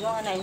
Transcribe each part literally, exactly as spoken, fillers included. Terima kasih.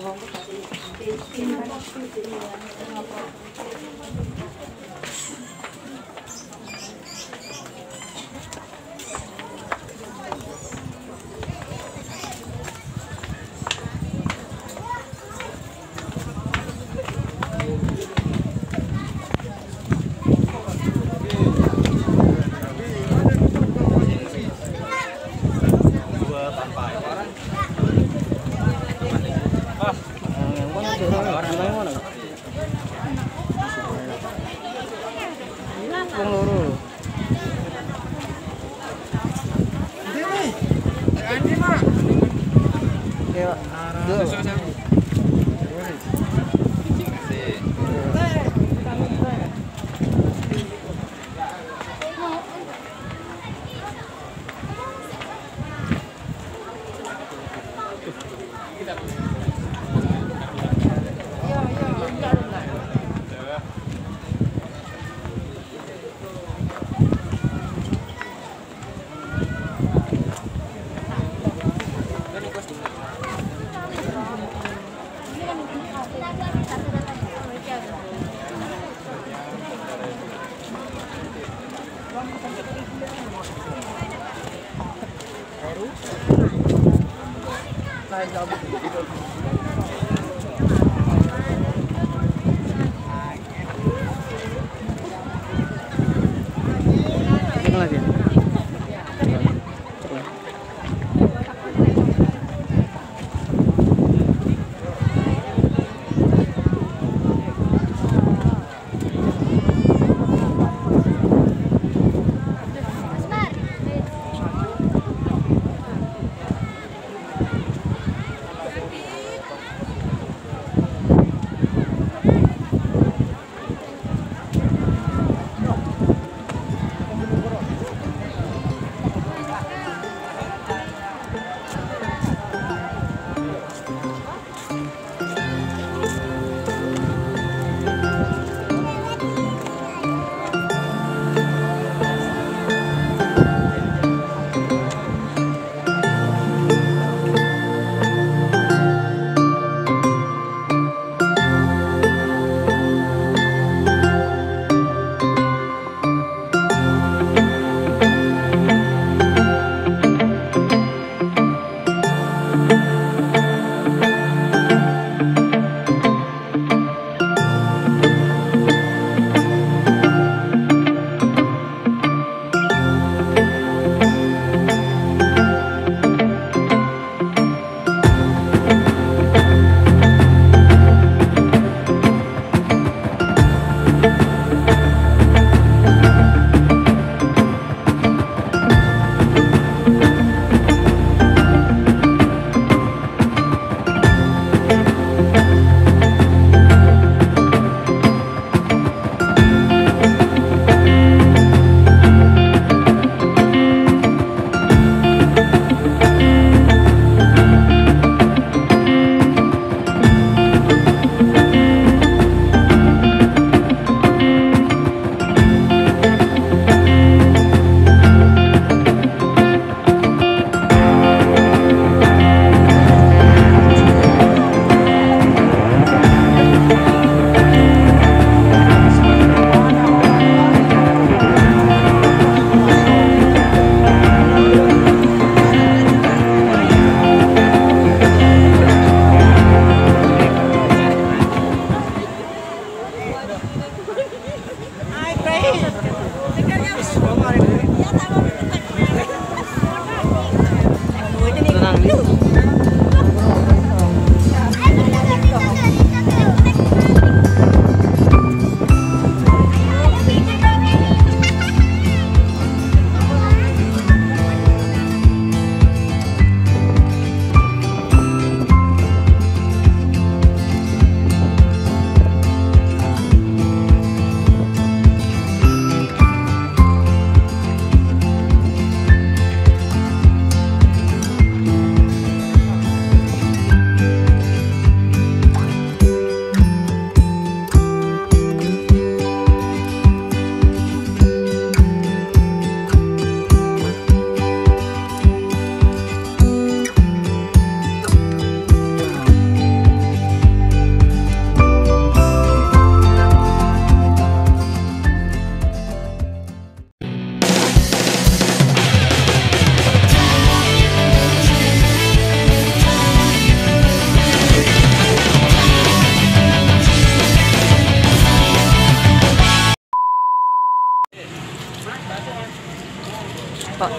Pak.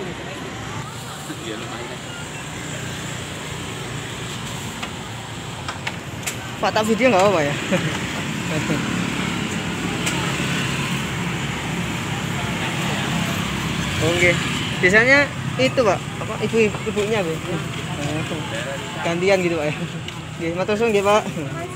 Pak tak video nggak apa-apa ya? Oke. Biasanya itu Pak, apa ibu-ibunya, Bu. Gantian gitu Pak ya. Nggih, matur suwun nggih Pak.